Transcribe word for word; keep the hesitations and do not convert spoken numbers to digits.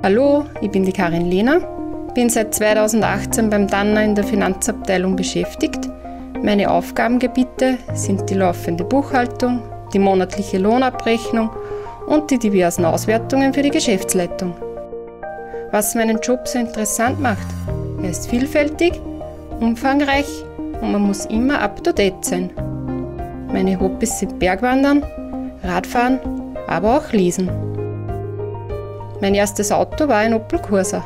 Hallo, ich bin die Karin Lehner, bin seit zweitausendachtzehn beim Danner in der Finanzabteilung beschäftigt. Meine Aufgabengebiete sind die laufende Buchhaltung, die monatliche Lohnabrechnung und die diversen Auswertungen für die Geschäftsleitung. Was meinen Job so interessant macht, er ist vielfältig, umfangreich und man muss immer up-to-date sein. Meine Hobbys sind Bergwandern, Radfahren, aber auch Lesen. Mein erstes Auto war ein Opel Corsa.